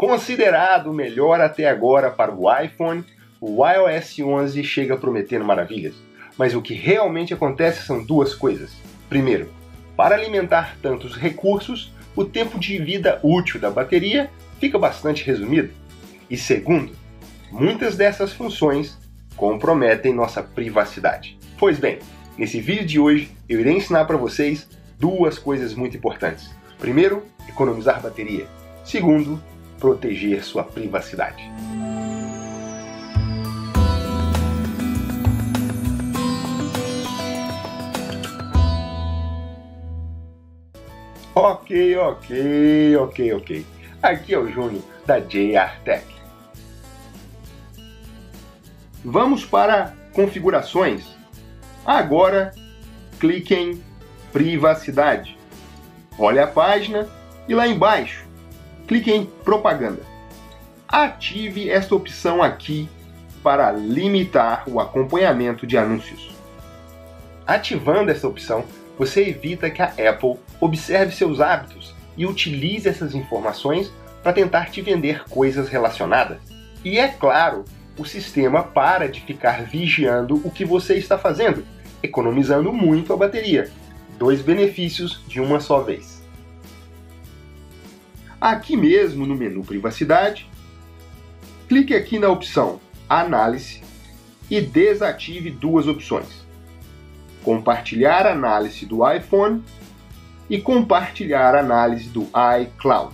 Considerado o melhor até agora para o iPhone, o iOS 11 chega prometendo maravilhas. Mas o que realmente acontece são duas coisas. Primeiro, para alimentar tantos recursos, o tempo de vida útil da bateria fica bastante resumido. E segundo, muitas dessas funções comprometem nossa privacidade. Pois bem, nesse vídeo de hoje eu irei ensinar para vocês duas coisas muito importantes. Primeiro, economizar bateria. Segundo, proteger sua privacidade. Ok. Aqui é o Júnior da JR Tech. Vamos para configurações. Agora, clique em privacidade. Olhe a página e lá embaixo, clique em propaganda. Ative esta opção aqui para limitar o acompanhamento de anúncios. Ativando esta opção, você evita que a Apple observe seus hábitos e utilize essas informações para tentar te vender coisas relacionadas. E é claro, o sistema para de ficar vigiando o que você está fazendo, economizando muito a bateria. Dois benefícios de uma só vez. Aqui mesmo no menu Privacidade, clique aqui na opção Análise e desative duas opções. Compartilhar a análise do iPhone e compartilhar a análise do iCloud.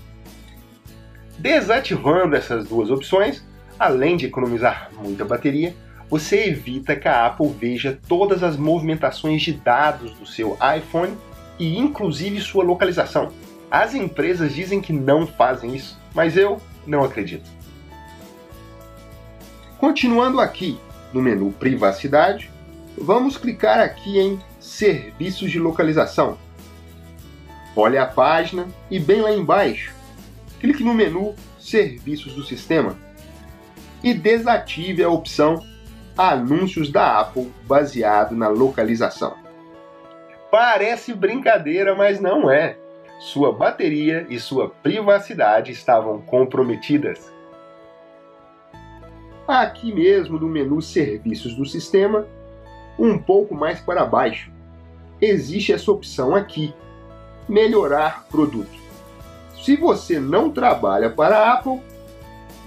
Desativando essas duas opções, além de economizar muita bateria, você evita que a Apple veja todas as movimentações de dados do seu iPhone e inclusive sua localização. As empresas dizem que não fazem isso, mas eu não acredito. Continuando aqui no menu Privacidade, vamos clicar aqui em Serviços de Localização. Olhe a página e bem lá embaixo, clique no menu Serviços do Sistema e desative a opção Anúncios da Apple baseado na localização. Parece brincadeira, mas não é. Sua bateria e sua privacidade estavam comprometidas. Aqui mesmo no menu Serviços do Sistema, um pouco mais para baixo, existe essa opção aqui, melhorar produto. Se você não trabalha para a Apple,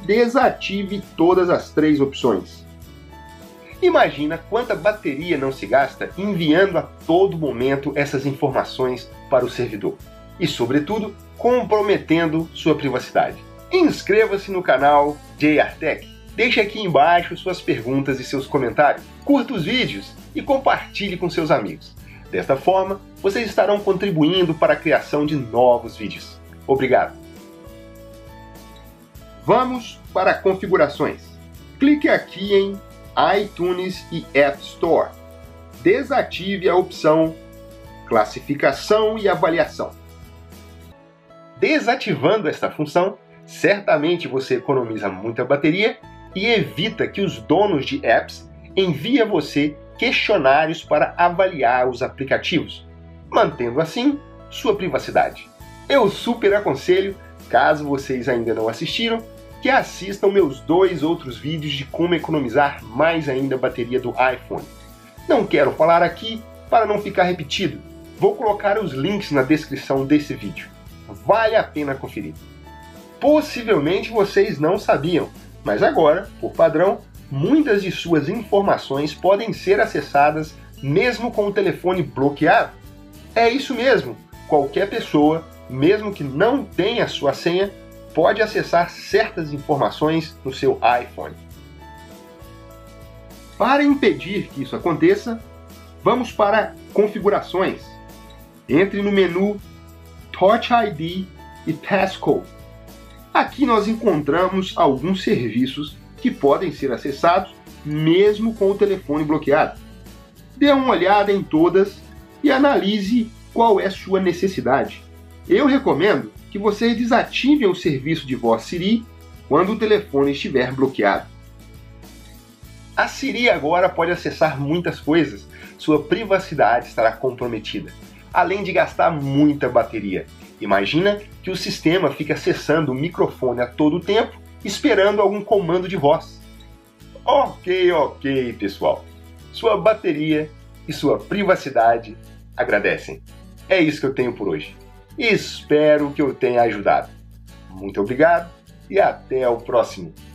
desative todas as três opções. Imagina quanta bateria não se gasta enviando a todo momento essas informações para o servidor e, sobretudo, comprometendo sua privacidade. Inscreva-se no canal JR Tech. Deixe aqui embaixo suas perguntas e seus comentários, curta os vídeos e compartilhe com seus amigos. Desta forma, vocês estarão contribuindo para a criação de novos vídeos. Obrigado! Vamos para configurações. Clique aqui em iTunes e App Store. Desative a opção Classificação e Avaliação. Desativando esta função, certamente você economiza muita bateria e evita que os donos de apps enviem a você questionários para avaliar os aplicativos, mantendo assim sua privacidade. Eu super aconselho, caso vocês ainda não assistiram, que assistam meus dois outros vídeos de como economizar mais ainda a bateria do iPhone. Não quero falar aqui para não ficar repetido, vou colocar os links na descrição desse vídeo. Vale a pena conferir. Possivelmente vocês não sabiam, mas agora, por padrão, muitas de suas informações podem ser acessadas mesmo com o telefone bloqueado. É isso mesmo, qualquer pessoa, mesmo que não tenha sua senha, pode acessar certas informações no seu iPhone. Para impedir que isso aconteça, vamos para Configurações. Entre no menu Touch ID e Passcode. Aqui nós encontramos alguns serviços que podem ser acessados mesmo com o telefone bloqueado. Dê uma olhada em todas e analise qual é sua necessidade. Eu recomendo que vocês desativem o serviço de voz Siri quando o telefone estiver bloqueado. A Siri agora pode acessar muitas coisas. Sua privacidade estará comprometida, além de gastar muita bateria. Imagina que o sistema fica acessando o microfone a todo tempo, esperando algum comando de voz. Ok, pessoal. Sua bateria e sua privacidade agradecem. É isso que eu tenho por hoje. Espero que eu tenha ajudado. Muito obrigado e até o próximo.